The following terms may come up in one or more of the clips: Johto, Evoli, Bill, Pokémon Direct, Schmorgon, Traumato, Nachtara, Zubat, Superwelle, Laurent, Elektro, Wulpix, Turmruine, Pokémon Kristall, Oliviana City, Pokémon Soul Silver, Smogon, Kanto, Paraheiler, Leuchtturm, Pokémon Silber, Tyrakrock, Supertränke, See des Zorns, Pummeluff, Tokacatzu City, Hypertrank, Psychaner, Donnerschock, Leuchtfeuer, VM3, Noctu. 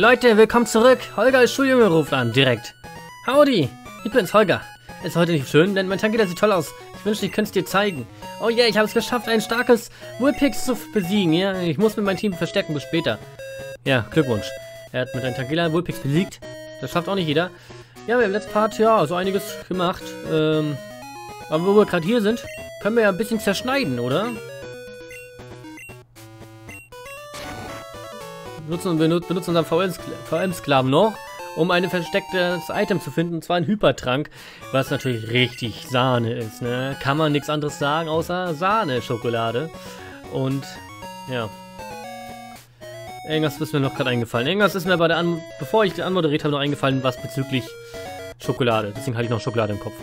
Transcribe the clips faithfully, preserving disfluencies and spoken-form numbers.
Leute, willkommen zurück. Holger als Schuljunge ruft an, direkt. Howdy, ich bin's, Holger. Ist heute nicht schön, denn mein Tangela sieht toll aus. Ich wünschte, ich könnte es dir zeigen. Oh yeah, ich habe es geschafft, ein starkes Wulpix zu besiegen. Ja, ich muss mit meinem Team verstärken, bis später. Ja, Glückwunsch. Er hat mit einem Tangela Wulpix besiegt. Das schafft auch nicht jeder. Ja, wir haben im letzten Part, ja, so einiges gemacht. Ähm, aber wo wir gerade hier sind, können wir ja ein bisschen zerschneiden, oder? Nutzen, wir benutzen unseren V M-Sklaven noch, um ein verstecktes Item zu finden, und zwar ein Hypertrank, was natürlich richtig Sahne ist, ne? Kann man nichts anderes sagen, außer Sahne-Schokolade. Und, ja. Irgendwas ist mir noch gerade eingefallen. Irgendwas ist mir bei der An... Bevor ich den anmoderiert habe, noch eingefallen, was bezüglich Schokolade. Deswegen hatte ich noch Schokolade im Kopf.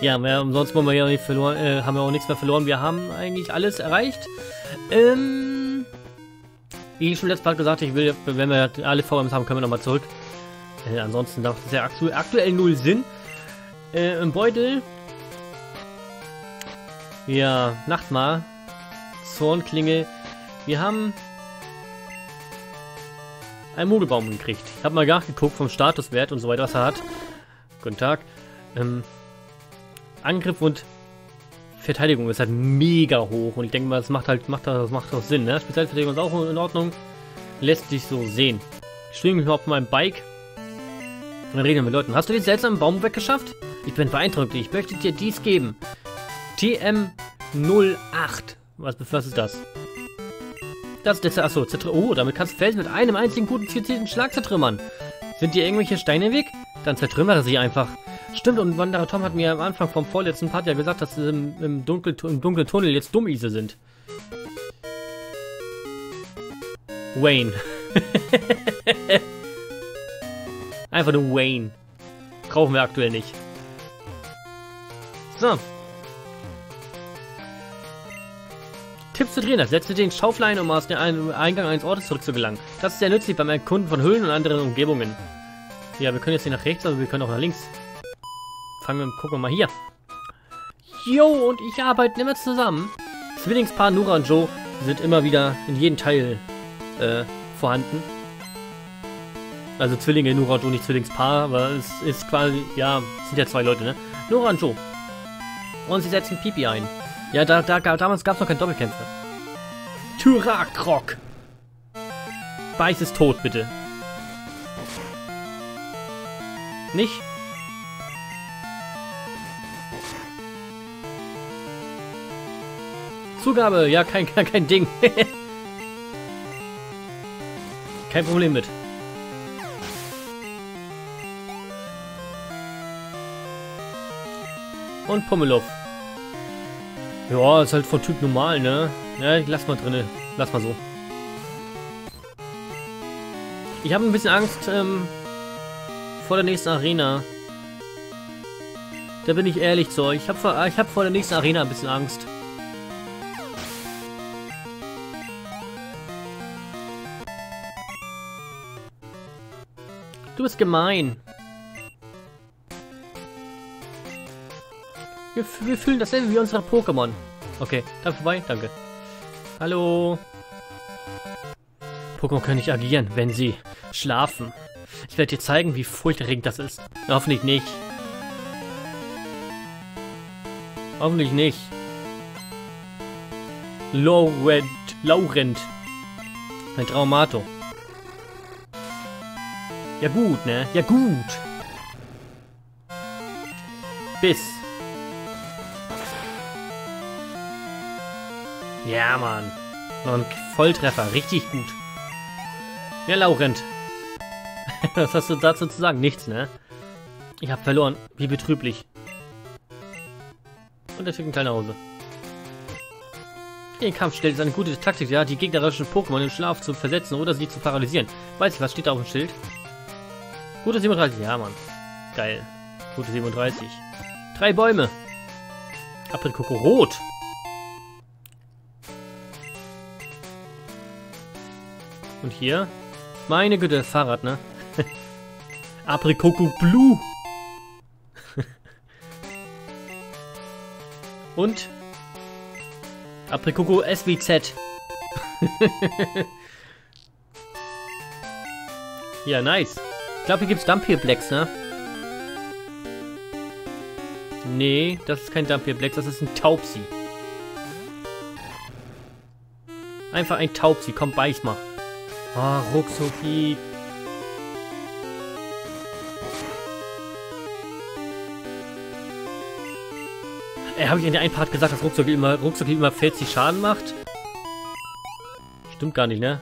Ja, mehr, sonst haben wir ja nicht verloren, äh, haben wir auch nichts mehr verloren. Wir haben eigentlich alles erreicht. Ähm... Wie ich schon letztes Mal gesagt habe, ich will, wenn wir alle V Ms haben, können wir nochmal zurück. Äh, ansonsten macht es ja aktu aktuell null Sinn. Äh, Im Beutel. Ja, Nachtmahr. Zornklinge. Wir haben einen Mogelbaum gekriegt. Ich habe mal nachgeguckt vom Statuswert und so weiter, was er hat. Guten Tag. Ähm, Angriff und Verteidigung ist halt mega hoch und ich denke mal, das macht halt, macht das macht auch Sinn, ne? Spezialverteidigung ist auch in Ordnung. Lässt sich so sehen. Ich schwinge mich mal auf meinem Bike und dann reden wir mit Leuten. Hast du den seltsamen Baum weggeschafft? Ich bin beeindruckt. Ich möchte dir dies geben. T M null acht. Was, was ist das? Das ist der... Achso, oh, damit kannst du Felsen mit einem einzigen guten gezielten Schlag zertrümmern. Sind dir irgendwelche Steine im Weg? Dann zertrümmere sie einfach. Stimmt, und Wanderer Tom hat mir am Anfang vom vorletzten Part ja gesagt, dass im, im, Dunkel, im dunklen Tunnel jetzt Dummiese sind. Wayne. Einfach nur Wayne. Brauchen wir aktuell nicht. So. Tipps zu Trainer. Setze den Schaufel ein, um aus dem Eingang eines Ortes zurückzugelangen. Das ist sehr nützlich beim Erkunden von Höhlen und anderen Umgebungen. Ja, wir können jetzt hier nach rechts, aber wir können auch nach links. Fangen wir, gucken wir mal hier. Jo, und ich arbeiten immer zusammen. Zwillingspaar Nura und Joe sind immer wieder in jedem Teil äh, vorhanden. Also Zwillinge, Nura und Joe, nicht Zwillingspaar, aber es ist quasi, ja, es sind ja zwei Leute, ne? Nura und Joe. Und sie setzen Pipi ein. Ja, da, da, damals gab es noch keinen Doppelkämpfer. Tyrakrock. Beiß ist tot, bitte. Nicht? Zugabe, ja, kein, kein, kein Ding. Kein Problem mit. Und Pummeluff. Ja, ist halt von Typ normal, ne? Ja, ich lass mal drinne. Lass mal so. Ich habe ein bisschen Angst ähm, vor der nächsten Arena. Da bin ich ehrlich zu euch. Ich habe ich hab vor der nächsten Arena ein bisschen Angst. Du bist gemein. Wir, wir fühlen dasselbe wie unsere Pokémon. Okay, da vorbei, danke. Hallo. Pokémon können nicht agieren, wenn sie schlafen. Ich werde dir zeigen, wie furchterregend das ist. Hoffentlich nicht. Hoffentlich nicht. Laurent. Laurent. Ein Traumato. Ja gut, ne? Ja gut. Bis. Ja, Mann. Noch ein Volltreffer. Richtig gut. Ja, Laurent. Was hast du dazu zu sagen? Nichts, ne? Ich hab verloren. Wie betrüblich. Und der schickt einen Teil nach Hause. Den Kampf stellt ist eine gute Taktik, ja? Die gegnerischen Pokémon im Schlaf zu versetzen oder sie zu paralysieren. Weiß ich, was steht da auf dem Schild? Gute siebenunddreißig, ja, Mann. Geil. Gute siebenunddreißig. Drei Bäume. Aprikoko rot. Und hier? Meine Güte, Fahrrad, ne? Aprikoko blue. Und? Aprikoko S W Z. Ja, nice. Ich glaube, hier gibt es Dampierplex, ne? Nee, das ist kein Dampierplex, das ist ein Taubsi. Einfach ein Taubsi, komm, beiß mal. Ah, oh, Ruckzucki. Ey, habe ich in der einen Part gesagt, dass Ruckzucki immer, Ruckzucki immer vierzig Schaden macht? Stimmt gar nicht, ne?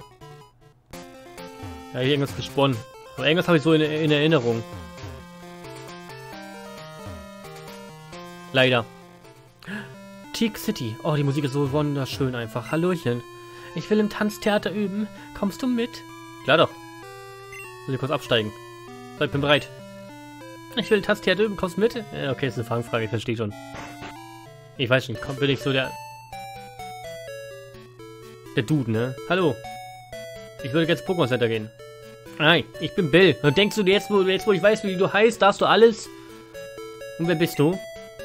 Da habe ich irgendwas gesponnen. Aber irgendwas habe ich so in, in Erinnerung. Leider. Teak City. Oh, die Musik ist so wunderschön einfach. Hallöchen. Ich will im Tanztheater üben. Kommst du mit? Klar doch. Muss ich kurz absteigen. So, ich bin bereit. Ich will im Tanztheater üben. Kommst du mit? Äh, okay, das ist eine Fangfrage. Ich verstehe schon. Ich weiß nicht. Komm, bin ich so der... Der Dude, ne? Hallo. Ich würde jetzt Pokémon Center gehen. Nein, ich bin Bill. Und denkst du, jetzt wo, jetzt, wo ich weiß, wie du heißt, darfst du alles? Und wer bist du?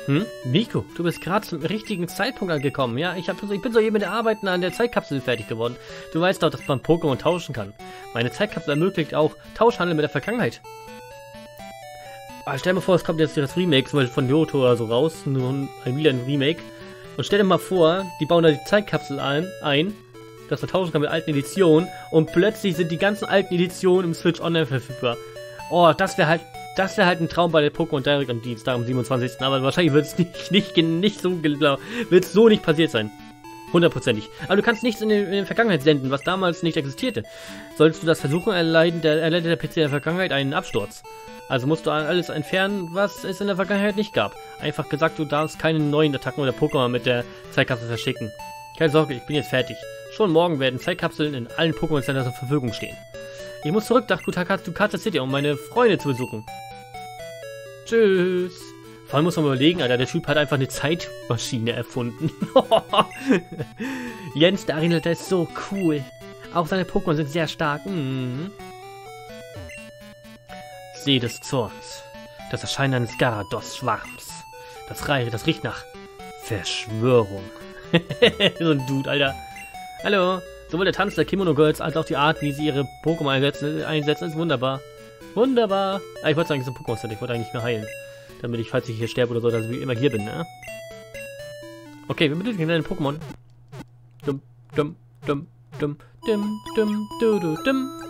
Hm? Nico, du bist gerade zum richtigen Zeitpunkt angekommen. Ja, ich, hab, ich bin so eben mit der Arbeiten an der Zeitkapsel fertig geworden. Du weißt doch, dass man Pokémon tauschen kann. Meine Zeitkapsel ermöglicht auch Tauschhandel mit der Vergangenheit. Aber stell dir mal vor, es kommt jetzt das Remake zum Beispiel von Johto oder so raus. Nur wieder ein Remake. Und stell dir mal vor, die bauen da die Zeitkapsel ein, ein dass man tauschen kann mit alten Editionen. Und plötzlich sind die ganzen alten Editionen im Switch Online verfügbar. Oh, das wäre halt... Das wäre halt ein Traum bei der Pokémon Direct am Dienstag, am siebenundzwanzigsten Aber wahrscheinlich wird es nicht, nicht, nicht so, wird's so nicht passiert sein. Hundertprozentig. Aber du kannst nichts in, den, in der Vergangenheit senden, was damals nicht existierte. Solltest du das versuchen, erleiden der, erleidet der P C in der Vergangenheit einen Absturz. Also musst du alles entfernen, was es in der Vergangenheit nicht gab. Einfach gesagt, du darfst keine neuen Attacken oder Pokémon mit der Zeitkapsel verschicken. Keine Sorge, ich bin jetzt fertig. Schon morgen werden Zeitkapseln in allen Pokémon Centers zur Verfügung stehen. Ich muss zurück nach Tokacatzu City, um meine Freunde zu besuchen. Tschüss. Vor allem muss man überlegen, Alter, der Typ hat einfach eine Zeitmaschine erfunden. Jens, der Arenalter ist so cool. Auch seine Pokémon sind sehr stark. Mhm. See des Zorns. Das Erscheinen eines Garados-Schwarms. Das, das riecht nach Verschwörung. So ein Dude, Alter. Hallo. Sowohl der Tanz der Kimono-Girls als auch die Art, wie sie ihre Pokémon einsetzen, einsetzen ist wunderbar. Wunderbar. Ah, ich wollte sagen, es ist ein Pokémon-Center. Ich wollte eigentlich mehr heilen. Damit ich, falls ich hier sterbe oder so, dass ich immer hier bin, ne? Okay, wir benötigen einen Pokémon. Dum, dum, dum, dum, dum, dum, dum, dum, dum.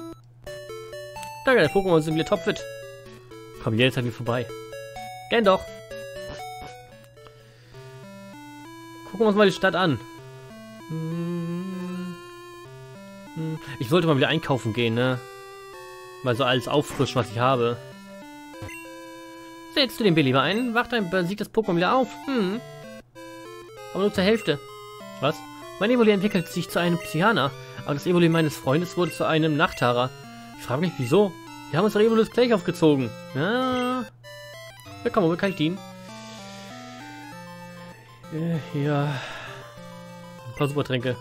Danke, der Pokémon sind wir topfit. Komm, jetzt halt mir vorbei. Gern doch. Gucken wir uns mal die Stadt an. Ich sollte mal wieder einkaufen gehen, ne? Mal so alles auffrischen, was ich habe. Setzt du den Billy mal ein, wach dein besiegtes Pokémon wieder auf. Hm. Aber nur zur Hälfte. Was? Mein Evoli entwickelt sich zu einem Psychaner, aber das Evoli meines Freundes wurde zu einem Nachtara. Ich frage mich, wieso? Wir haben uns doch Evolis gleich aufgezogen. Ja. Ja, komm, wo kann ich dienen? Ja. Ein paar Supertränke.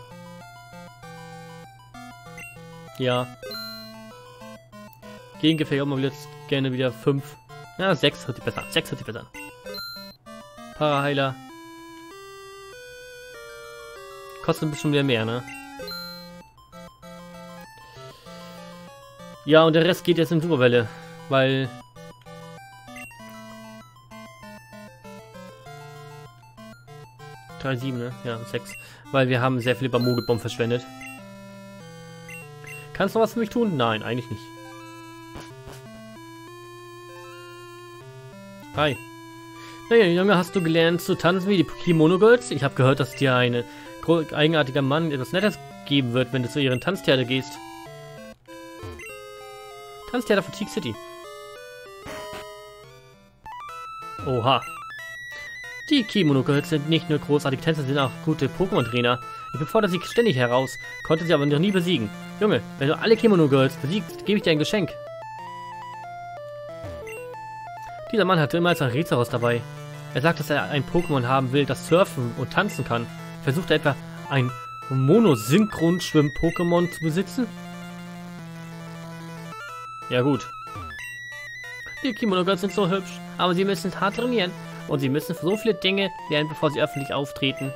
Ja. Gegen Gefähr auch mal wieder gerne wieder fünf. Ja, sechs hört sich besser an. sechs hört sich besser an. Paraheiler. Kostet ein bisschen wieder mehr, ne? Ja, und der Rest geht jetzt in Superwelle. Weil... drei, sieben, ne? Ja, sechs. Weil wir haben sehr viel über Mogelbaum verschwendet. Kannst du noch was für mich tun? Nein, eigentlich nicht. Hi. Naja, Junge, hast du gelernt zu tanzen wie die Kimono-Girls? Ich habe gehört, dass dir ein eigenartiger Mann etwas Nettes geben wird, wenn du zu ihren Tanztheater gehst. Tanztheater von Teak City. Oha. Die Kimono-Girls sind nicht nur großartige Tänzer, sie sind auch gute Pokémon-Trainer. Ich befordere sie ständig heraus, konnte sie aber noch nie besiegen. Junge, wenn du alle Kimono-Girls besiegst, gebe ich dir ein Geschenk. Dieser Mann hatte immer als ein Rätselhaus dabei. Er sagt, dass er ein Pokémon haben will, das surfen und tanzen kann. Versucht er etwa, ein Monosynchron-Schwimm-Pokémon zu besitzen? Ja gut. Die Kimono-Girls sind so hübsch, aber sie müssen hart trainieren. Und sie müssen so viele Dinge lernen, bevor sie öffentlich auftreten.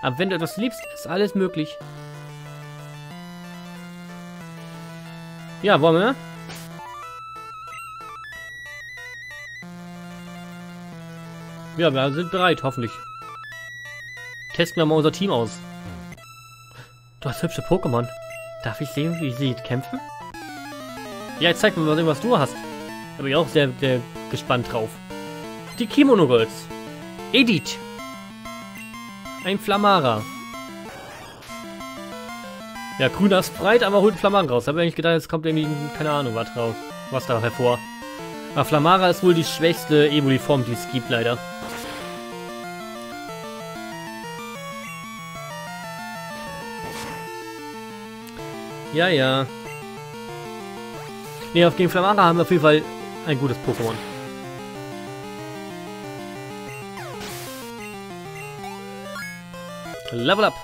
Aber wenn du etwas liebst, ist alles möglich. Ja, wollen wir? Ja, wir sind bereit, hoffentlich. Testen wir mal unser Team aus. Du hast hübsche Pokémon. Darf ich sehen, wie sie kämpfen? Ja, jetzt zeig mir mal, was du hast. Da bin ich auch sehr, sehr gespannt drauf. Die Kimono-Girls. Edith. Ein Flamara. Ja, grüner Sprite, aber holt einen Flamara raus. Da habe ich eigentlich gedacht, jetzt kommt irgendwie, keine Ahnung, was drauf, was da hervor. Aber Flamara ist wohl die schwächste Evoli-Form, die es gibt, leider. Ja, ja. Ne, auf gegen Flamara haben wir auf jeden Fall ein gutes Pokémon. Level up!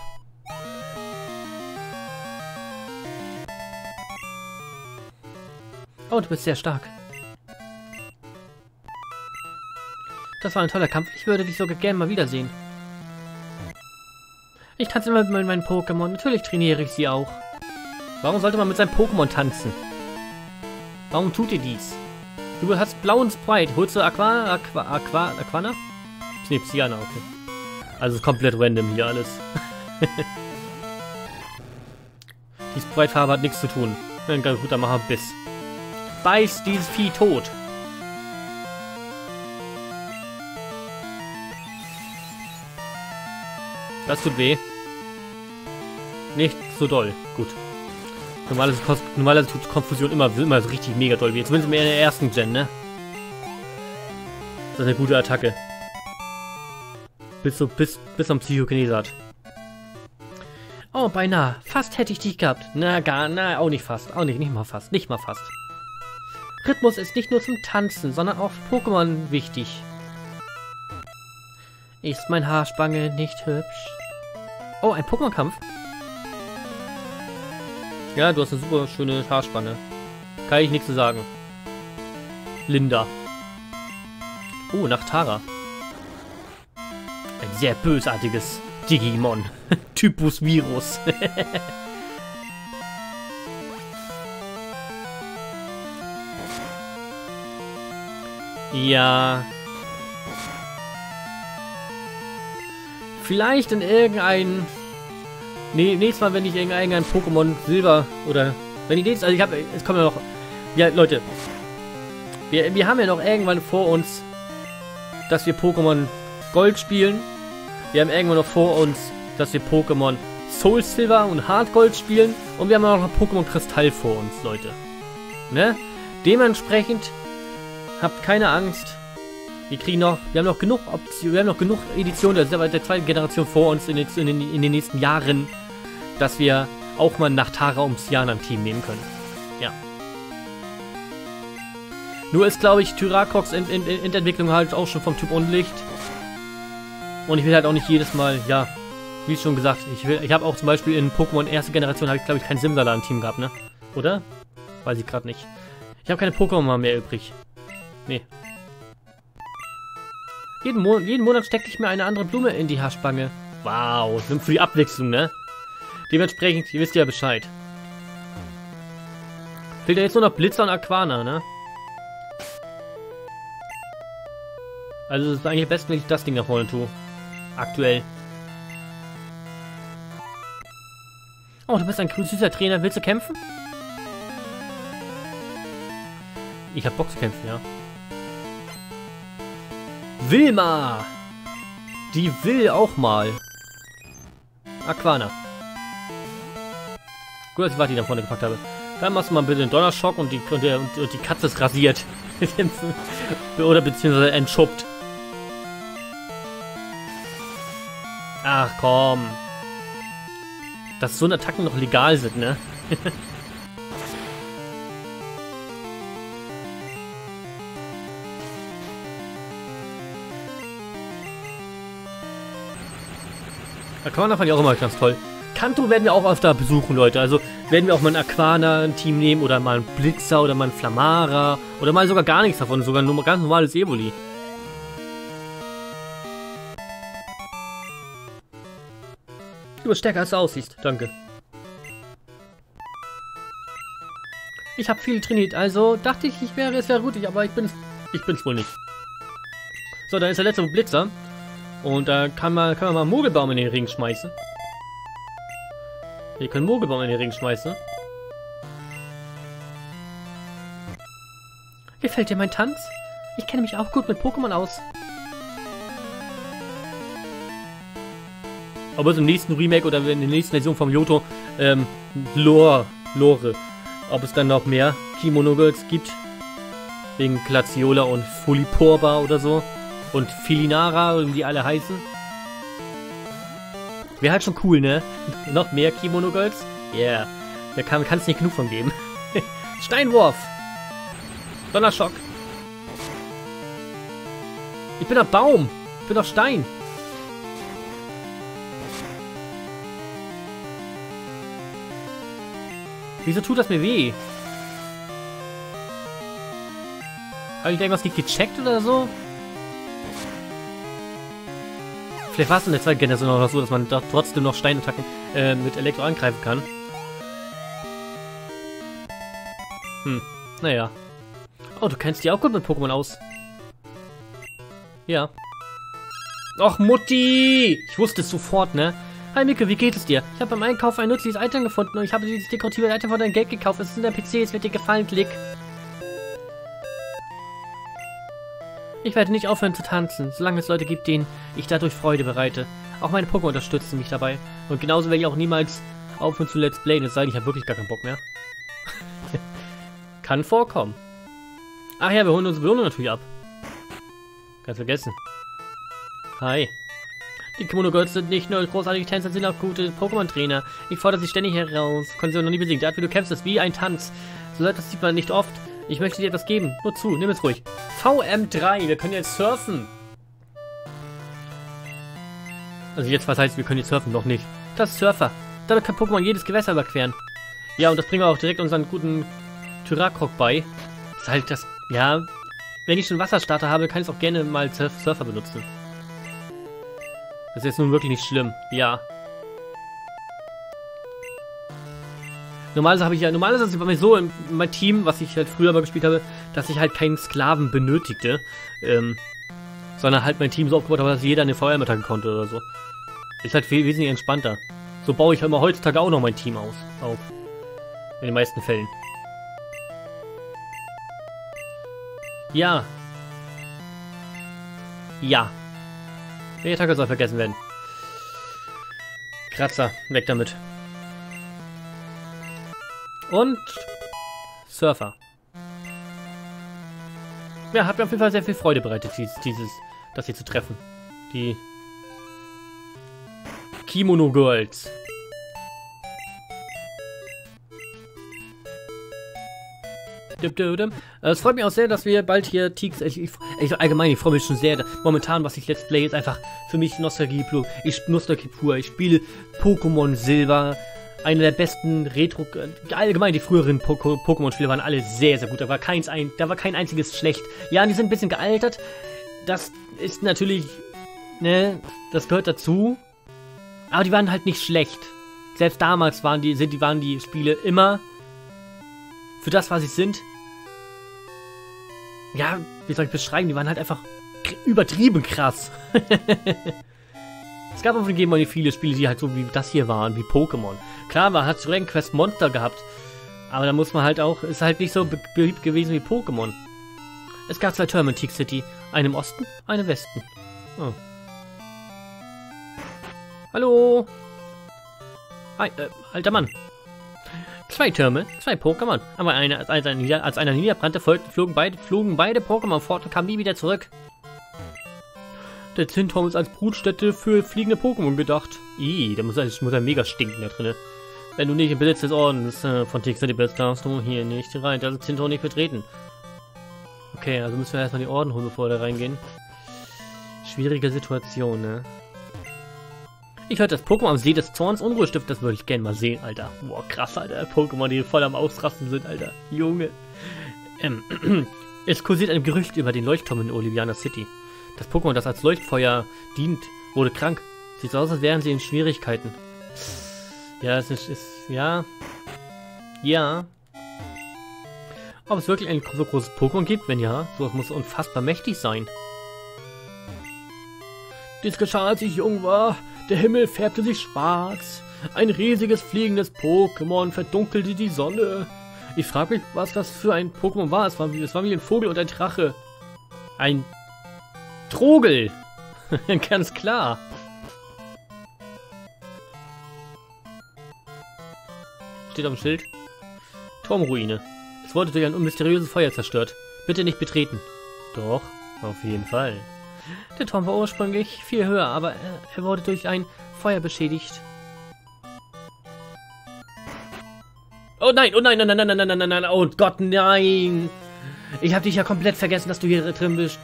Oh, du bist sehr stark. Das war ein toller Kampf. Ich würde dich sogar gerne mal wiedersehen. Ich tanze immer mit meinen Pokémon. Natürlich trainiere ich sie auch. Warum sollte man mit seinem Pokémon tanzen? Warum tut ihr dies? Du hast blauen Sprite. Holst du Aquana? Aqua, Aqua, Aquana? Ne, Psychaner, okay. Also komplett random hier alles. Die Sprite-Farbe hat nichts zu tun. Ein ganz guter Macher Biss. Beiß dieses Vieh tot. Das tut weh. Nicht so doll. Gut. Normalerweise, normalerweise tut Konfusion immer, immer so richtig mega doll weh. Zumindest mehr in der ersten Gen, ne? Das ist eine gute Attacke. Bis, so, bis, bis am Psychokinese hat. Oh, beinahe. Fast hätte ich dich gehabt. Na, gar, na, auch nicht fast. Auch nicht, nicht mal fast. Nicht mal fast. Rhythmus ist nicht nur zum Tanzen, sondern auch für Pokémon wichtig. Ist mein Haarspange nicht hübsch? Oh, ein Pokémon-Kampf? Ja, du hast eine super schöne Haarspange. Kann ich nichts zu sagen. Linda. Oh, Nachtara. Ein sehr bösartiges Digimon. Typus Virus. Ja. Vielleicht in irgendein... Nee, nächstes Mal, wenn ich irgendein Pokémon Silber oder... Wenn ich nächstes... Also ich habe... Es kommen ja noch... Ja, Leute. Wir, wir haben ja noch irgendwann vor uns, dass wir Pokémon Gold spielen. Wir haben irgendwann noch vor uns, dass wir Pokémon Soul Silver und Hard Gold spielen. Und wir haben auch noch Pokémon Kristall vor uns, Leute. Ne? Dementsprechend... Habt keine Angst. Wir kriegen noch, wir haben noch genug Optionen, wir haben noch genug Editionen, das ist aber der zweiten Generation vor uns in den, in, den, in den nächsten Jahren, dass wir auch mal Nachtara und Psychaner im Team nehmen können. Ja. Nur ist, glaube ich, Tyrakrock in, in, in der Entwicklung halt auch schon vom Typ Unlicht. Und ich will halt auch nicht jedes Mal, ja, wie schon gesagt, ich will, ich habe auch zum Beispiel in Pokémon erste Generation, habe ich glaube ich kein Simsala im Team gehabt, ne? Oder? Weiß ich gerade nicht. Ich habe keine Pokémon mehr übrig. Nee. Jeden, Mo jeden Monat stecke ich mir eine andere Blume in die Haarspange. Wow, nimmt für die Abwechslung, ne? Dementsprechend, ihr wisst ja Bescheid. Fehlt ja jetzt nur noch Blitzer und Aquana, ne? Also es ist eigentlich am besten, wenn ich das Ding nach vorne tue. Aktuell. Oh, du bist ein grün-süßer Trainer. Willst du kämpfen? Ich hab Bock zu kämpfen, ja. Wilma! Die will auch mal. Aquana. Gut, dass ich die nach vorne gepackt habe. Dann machst du mal ein bisschen Donnerschock und die, und der, und die Katze ist rasiert. Oder beziehungsweise entschuppt. Ach komm. Dass so eine Attacken noch legal sind, ne? Aquana fand ich auch immer ganz toll. Kanto werden wir auch öfter besuchen, Leute. Also werden wir auch mal ein Aquana-Team nehmen oder mal ein Blitzer oder mal ein Flamara. Oder mal sogar gar nichts davon. Sogar nur ganz normales Evoli. Du bist stärker, als du aussiehst. Danke. Ich habe viel trainiert, also dachte ich, ich wäre, es wäre gut, aber ich bin's, ich bin's wohl nicht. So, dann ist der letzte Blitzer. Und da äh, kann man, kann man mal Mogelbaum in den Ring schmeißen. Wir können Mogelbaum in den Ring schmeißen. Gefällt dir mein Tanz? Ich kenne mich auch gut mit Pokémon aus. Ob es im nächsten Remake oder in der nächsten Version vom Johto ähm, Lore, Lore, ob es dann noch mehr Kimono-Girls gibt. Wegen Glaciola und Fuliporba oder so. Und Filinara, wie die alle heißen. Wäre halt schon cool, ne? Noch mehr Kimono-Girls? Yeah. Da kann es nicht genug von geben. Steinwurf! Donnerschock! Ich bin doch Baum! Ich bin doch Stein! Wieso tut das mir weh? Habe ich irgendwas nicht gecheckt oder so? Vielleicht war es in der zweiten Generation noch so, dass man da trotzdem noch Steinattacken äh, mit Elektro angreifen kann. Hm, naja. Oh, du kennst dich auch gut mit Pokémon aus. Ja. Och, Mutti! Ich wusste es sofort, ne? Hi Micke, wie geht es dir? Ich habe beim Einkauf ein nützliches Item gefunden und ich habe dieses dekorative Item von deinem Geld gekauft. Es ist in der P C, es wird dir gefallen, klick. Ich werde nicht aufhören zu tanzen, solange es Leute gibt, denen ich dadurch Freude bereite. Auch meine Pokémon unterstützen mich dabei. Und genauso werde ich auch niemals aufhören zu Let's Playen, es sei denn, ich habe wirklich gar keinen Bock mehr. Kann vorkommen. Ach ja, wir holen unsere Belohnung natürlich ab. Ganz vergessen. Hi. Die Kimono-Girls sind nicht nur großartige Tänzer, sind auch gute Pokémon-Trainer. Ich fordere sie ständig heraus. Können sie noch nie besiegen. Die Art, wie du kämpfst, ist wie ein Tanz. So etwas sieht man nicht oft. Ich möchte dir etwas geben. Nur zu, nimm es ruhig. V M drei, wir können jetzt surfen. Also jetzt, was heißt, wir können jetzt surfen? Noch nicht. Das ist Surfer. Damit kann Pokémon jedes Gewässer überqueren. Ja, und das bringen wir auch direkt unseren guten Tyrakrock bei. Das ist halt das... Ja, wenn ich schon Wasserstarter habe, kann ich auch gerne mal Surf Surfer benutzen. Das ist jetzt nun wirklich nicht schlimm. Ja. Normalerweise habe ich ja, normalerweise ist es bei mir so in meinem Team, was ich halt früher mal gespielt habe, dass ich halt keinen Sklaven benötigte, ähm, sondern halt mein Team so aufgebaut habe, dass jeder eine V M attacken konnte oder so. Ist halt viel, wesentlich entspannter. So baue ich halt mal heutzutage auch noch mein Team aus, auf. In den meisten Fällen. Ja. Ja. Die Attacke soll vergessen werden. Kratzer, weg damit. Und Surfer. Ja, hat mir auf jeden Fall sehr viel Freude bereitet, dieses, dieses das hier zu treffen. Die Kimono-Girls. Es freut mich auch sehr, dass wir bald hier Teaks... Ich, ich, ich, allgemein, ich freue mich schon sehr. Momentan, was ich Let's Play, ist einfach für mich Nostalgie pur. Ich, Nostalgie pur. Ich spiele Pokémon Silber. Eine der besten Retro... Allgemein, die früheren Pokémon-Spiele waren alle sehr, sehr gut. Da war, keins ein, da war kein einziges schlecht. Ja, die sind ein bisschen gealtert. Das ist natürlich... Ne, das gehört dazu. Aber die waren halt nicht schlecht. Selbst damals waren die, sind, die, waren die Spiele immer... Für das, was sie sind... Ja, wie soll ich beschreiben? Die waren halt einfach übertrieben krass. Es gab auf dem Game Boy viele Spiele, die halt so wie das hier waren, wie Pokémon. Klar, man hat Dragon Quest Monster gehabt, aber da muss man halt auch, ist halt nicht so beliebt gewesen wie Pokémon. Es gab zwei Türme in Teak City, eine im Osten, eine im Westen. Oh. Hallo! Hi, äh, alter Mann. Zwei Türme, zwei Pokémon, aber eine, als, als, eine, als einer niederbrannte folgten, flogen beide, flogen beide Pokémon fort und kamen nie wieder zurück. Der Zinnturm ist als Brutstätte für fliegende Pokémon gedacht. Ih, da muss er mega stinken da drinne. Wenn du nicht im Besitz des Ordens äh, von Teak City bist, darfst du hier nicht rein. Da ist der Zinnturm nicht betreten. Okay, also müssen wir erstmal den Orden holen, bevor wir da reingehen. Schwierige Situation, ne? Ich hörte, das Pokémon am See des Zorns Unruhe stiftet, das würde ich gerne mal sehen, Alter. Boah, krass, Alter. Pokémon, die voll am Ausrasten sind, Alter. Junge. Ähm, es kursiert ein Gerücht über den Leuchtturm in Oliviana City. Das Pokémon, das als Leuchtfeuer dient, wurde krank. Sieht so aus, als wären sie in Schwierigkeiten. Ja, es ist, ist... Ja... Ja... Ob es wirklich ein so großes Pokémon gibt? Wenn ja, sowas muss unfassbar mächtig sein. Dies geschah, als ich jung war. Der Himmel färbte sich schwarz. Ein riesiges fliegendes Pokémon verdunkelte die Sonne. Ich frage mich, was das für ein Pokémon war. Es war wie, es war wie ein Vogel und ein Drache. Ein Trogel. Ganz klar. Steht auf dem Schild. Turmruine. Es wurde durch ein mysteriöses Feuer zerstört. Bitte nicht betreten. Doch, auf jeden Fall. Der Turm war ursprünglich viel höher, aber er wurde durch ein Feuer beschädigt. Oh nein, oh nein, nein, nein, nein, nein, nein, nein, oh Gott, nein. Ich habe dich ja komplett vergessen, dass du hier drin bist.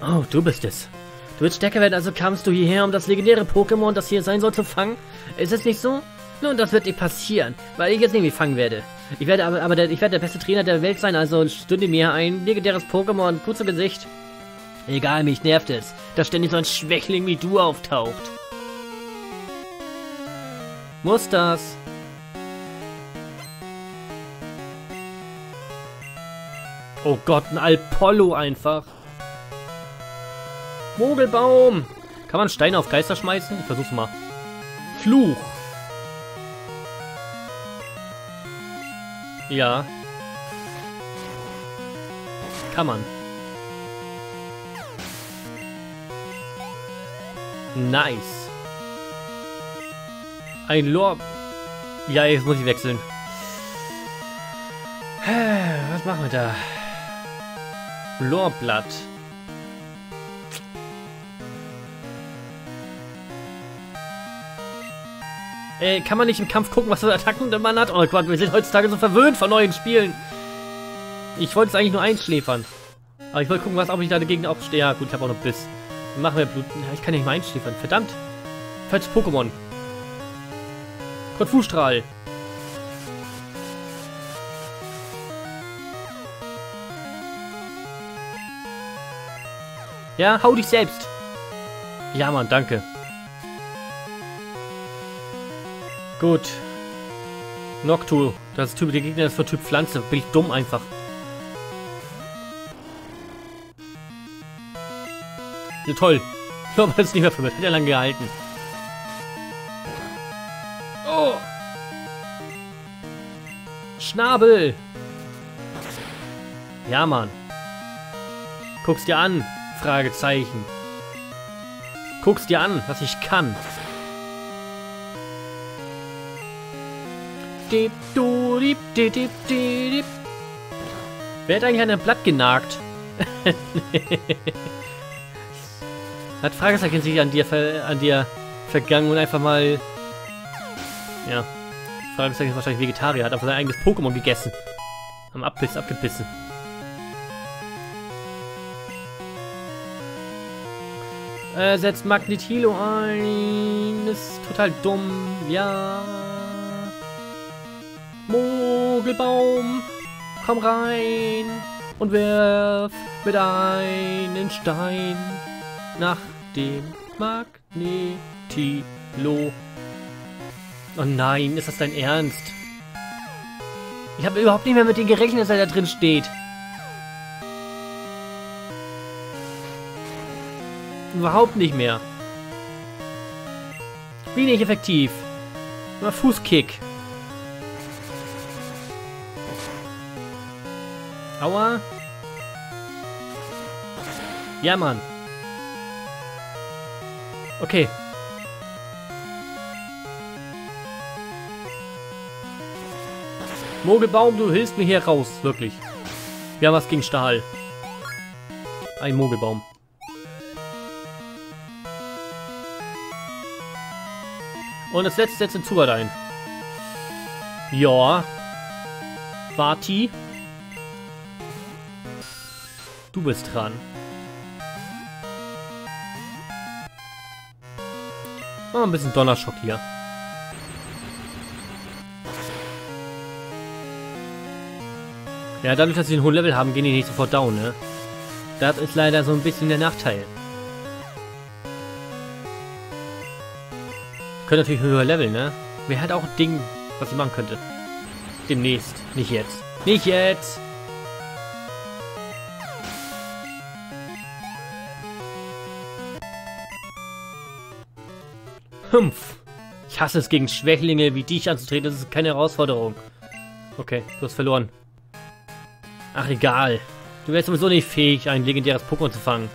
Oh, du bist es. Du willst stärker werden, also kamst du hierher, um das legendäre Pokémon, das hier sein soll, zu fangen. Ist es nicht so? Nun, das wird dir passieren, weil ich jetzt irgendwie fangen werde. Ich werde aber, aber der, ich werde der beste Trainer der Welt sein, also stünde mir ein legendäres Pokémon gut zu Gesicht. Egal, mich nervt es, dass ständig so ein Schwächling wie du auftaucht. Muss das... Oh Gott, ein Alpollo einfach. Mogelbaum. Kann man Steine auf Geister schmeißen? Ich versuch's mal. Fluch. Ja. Kann man. Nice. Ein Lorb. Ja, jetzt muss ich wechseln. Was machen wir da? Lorbblatt. Äh, kann man nicht im Kampf gucken, was für Attacken man hat? Oh Gott, wir sind heutzutage so verwöhnt von neuen Spielen. Ich wollte es eigentlich nur einschläfern. Aber ich wollte gucken, was ob ich da dagegen auch stehe. Ja gut, ich habe auch noch Biss. Machen wir Blut. Ich kann nicht mal einschläfern. Verdammt. Falsches Pokémon. Konfustrahl. Ja, hau dich selbst. Ja, Mann, danke. Gut. Noctu. Das ist Typ, der Gegner ist für Typ Pflanze. Bin ich dumm einfach. Ja, toll. Ich glaube, das ist nicht mehr für mich. Hat ja lange gehalten. Oh. Schnabel. Ja, Mann. Guck's dir an. Fragezeichen. Guck's dir an, was ich kann. Dip, du, dip, dip, dip, dip. Wer hat eigentlich an einem Blatt genagt? Hat Fragezeichen sich an dir, an dir vergangen und einfach mal... Ja. Fragezeichen ist wahrscheinlich Vegetarier, hat aber sein eigenes Pokémon gegessen. Am Abbiss, abgebissen. Äh, setzt Magnetilo ein. Ist total dumm. Ja. Mogelbaum. Komm rein. Und werf mit einem Stein nach dem Magnetilo. Oh nein, ist das dein Ernst? Ich habe überhaupt nicht mehr mit dem gerechnet, dass er da drin steht. Überhaupt nicht mehr. Wenig effektiv. Mal Fußkick. Aua. Ja, Mann. Okay. Mogelbaum, du hilfst mir hier raus. Wirklich. Wir haben was gegen Stahl. Ein Mogelbaum. Und das letzte setzt den Zubat ein. Ja. Vati. Du bist dran. Machen wir ein bisschen Donnerschock hier. Ja, dadurch, dass sie ein hohen Level haben, gehen die nicht sofort down, ne? Das ist leider so ein bisschen der Nachteil. Können natürlich höher Level, ne? Mir hat auch ein Ding, was ich machen könnte. Demnächst. Nicht jetzt. Nicht jetzt! Kampf. Ich hasse es, gegen Schwächlinge wie dich anzutreten. Das ist keine Herausforderung. Okay, du hast verloren. Ach, egal. Du wärst sowieso nicht fähig, ein legendäres Pokémon zu fangen.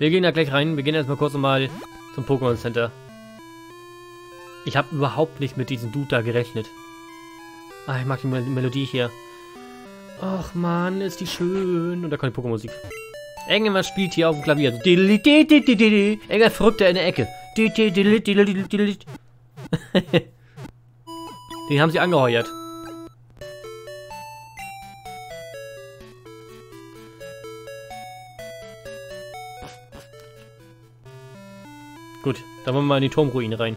Wir gehen da gleich rein. Wir gehen erstmal kurz nochmal zum Pokémon Center. Ich habe überhaupt nicht mit diesem Dude da gerechnet. Ah, ich mag die Melodie hier. Ach man, ist die schön. Und da kommt die Pokémon-Musik. Engelmann spielt hier auf dem Klavier. Engel verrückter in der Ecke. Den haben sie angeheuert. Gut, dann wollen wir mal in die Turmruine rein.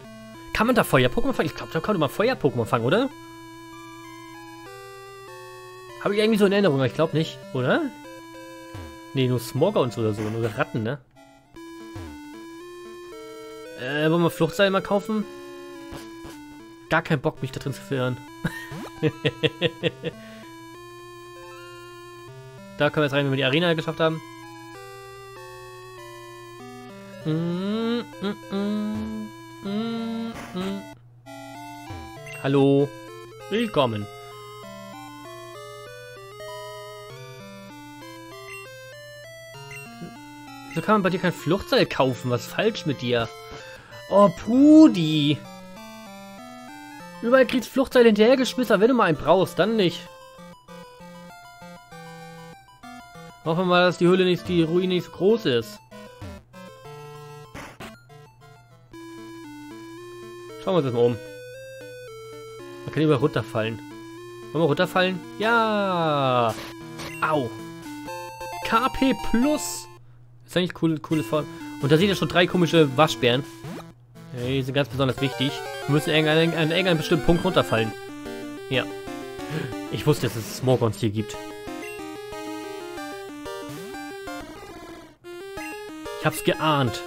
Kann man da Feuer-Pokémon fangen? Ich glaube, da kann man Feuer-Pokémon fangen, oder? Habe ich irgendwie so eine Erinnerung, aber ich glaube nicht, oder? Ne, nur Smorgons oder so, nur Ratten, ne? Äh, wollen wir Fluchtseil mal kaufen? Gar keinen Bock, mich da drin zu verirren. Da können wir jetzt rein, wenn wir die Arena geschafft haben. Mm, mm, mm, mm, mm. Hallo. Willkommen. So kann man bei dir kein Fluchtseil kaufen. Was ist falsch mit dir? Oh, Pudi. Überall kriegst Fluchtseil hinterhergeschmissen. Wenn du mal einen brauchst, dann nicht. Hoffen wir mal, dass die Höhle nicht, die Ruine nicht so groß ist. Schauen wir uns das mal um. Man kann über runterfallen. Wollen wir runterfallen? Ja. Au. K P plus. Ist eigentlich cool, cooles Form. Und da seht ihr schon drei komische Waschbären. Ja, die sind ganz besonders wichtig. Wir müssen an irgendeinen bestimmten Punkt runterfallen. Ja. Ich wusste, dass es Smorgons hier gibt. Ich hab's geahnt.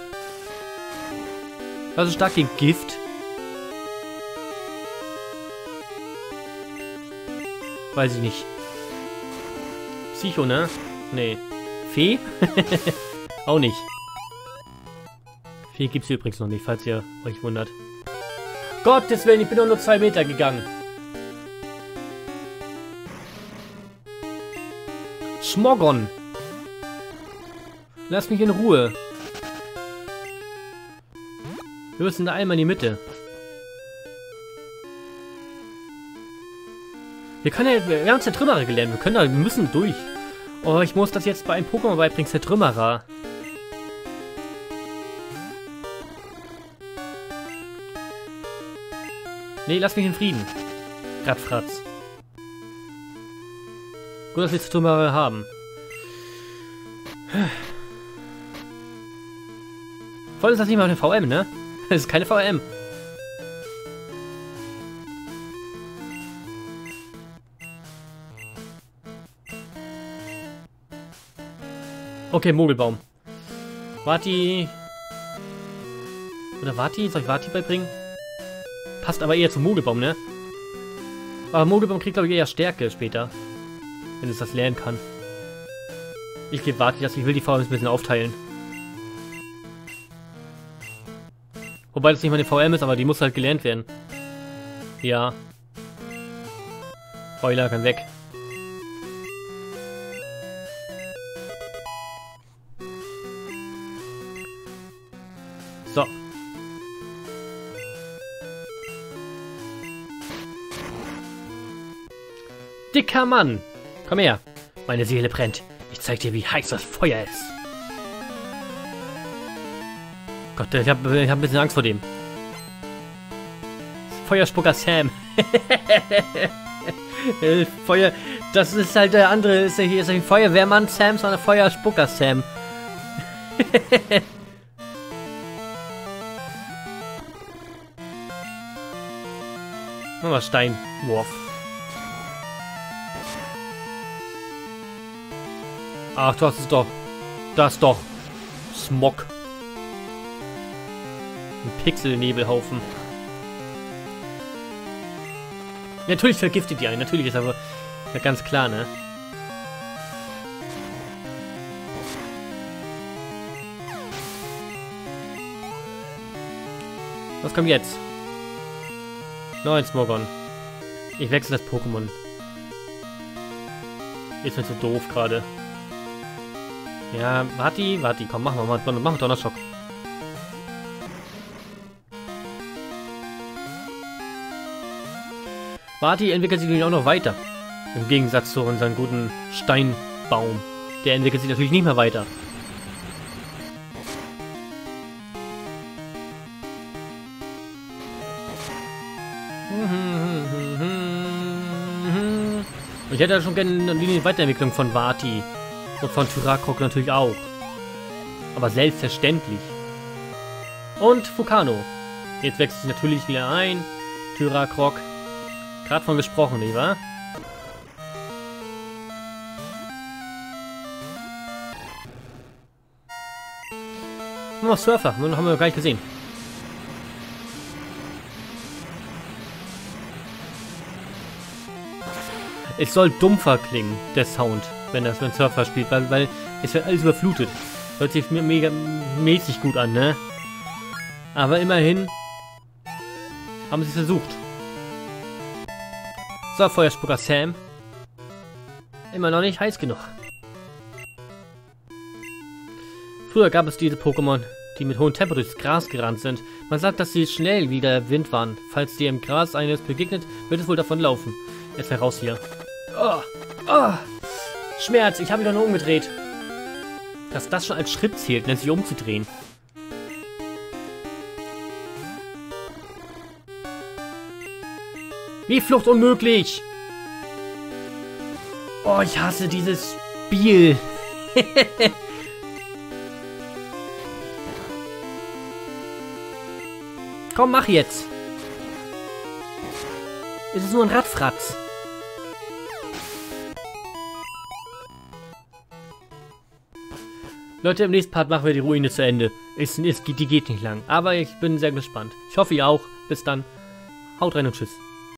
Also stark gegen Gift. Weiß ich nicht. Psycho, ne? Nee. Fee? Auch nicht. Fee gibt es übrigens noch nicht, falls ihr euch wundert. Gottes Willen, ich bin doch nur zwei Meter gegangen. Schmorgon. Lass mich in Ruhe. Wir müssen da einmal in die Mitte. Wir können ja, wir haben Zertrümmerer gelernt. Wir können da, wir müssen durch. Oh, ich muss das jetzt bei einem Pokémon beibringen, Zertrümmerer. Nee, lass mich in Frieden. Radfratz. Gut, dass wir Zertrümmerer haben. Voll ist das nicht mal eine V M, ne? Das ist keine V M. Okay, Mogelbaum. Wati. Oder Wati? Soll ich Wati beibringen? Passt aber eher zum Mogelbaum, ne? Aber Mogelbaum kriegt, glaube ich, eher Stärke später. Wenn es das lernen kann. Ich gebe Wati das. Ich will die V Ms ein bisschen aufteilen. Wobei das nicht meine V M ist, aber die muss halt gelernt werden. Ja. Euler kann weg. So. Dicker Mann! Komm her! Meine Seele brennt. Ich zeig dir, wie heiß das Feuer ist. Gott, ich hab, ich hab ein bisschen Angst vor dem. Feuerspucker Sam. Feuer... Das ist halt der andere. Ist ja hier ist ein Feuerwehrmann Sam, sondern Feuerspucker Sam. Machen wir Steinwurf. Ach, du hast es doch. Das doch. Smog. Ein Pixelnebelhaufen. Natürlich vergiftet die einen. Natürlich ist aber ja ganz klar, ne? Was kommt jetzt? Neun Smogon. Ich wechsle das Pokémon. Ist mir zu doof gerade. Ja, Wati, Wati, komm, machen wir mal. Machen wir Donnerschock. Wati entwickelt sich natürlich auch noch weiter. Im Gegensatz zu unserem guten Steinbaum. Der entwickelt sich natürlich nicht mehr weiter. Und ich hätte ja schon gerne eine Weiterentwicklung von Wati. Und von Tyrakrock natürlich auch. Aber selbstverständlich. Und Fukano. Jetzt wächst es natürlich wieder ein. Tyrakrock. Gerade von gesprochen, nicht wahr? Nur noch Surfer, nur noch haben wir gar nicht gesehen. Es soll dumpfer klingen, der Sound, wenn das mit Surfer spielt, weil, weil es wird alles überflutet. Hört sich mir mega mäßig gut an, ne? Aber immerhin haben sie es versucht. So, Feuerspucker Sam. Immer noch nicht heiß genug. Früher gab es diese Pokémon, die mit hohem Tempo durchs Gras gerannt sind. Man sagt, dass sie schnell wie der Wind waren. Falls dir im Gras eines begegnet, wird es wohl davon laufen. Jetzt heraus hier. Oh, oh, Schmerz, ich habe wieder nur umgedreht. Dass das schon als Schritt zählt, nennt sich umzudrehen. Wie Flucht unmöglich! Oh, ich hasse dieses Spiel. Komm, mach jetzt. Es ist nur ein Radfratz. Leute, im nächsten Part machen wir die Ruine zu Ende. Es, es, die geht nicht lang. Aber ich bin sehr gespannt. Ich hoffe, ihr auch. Bis dann. Haut rein und tschüss.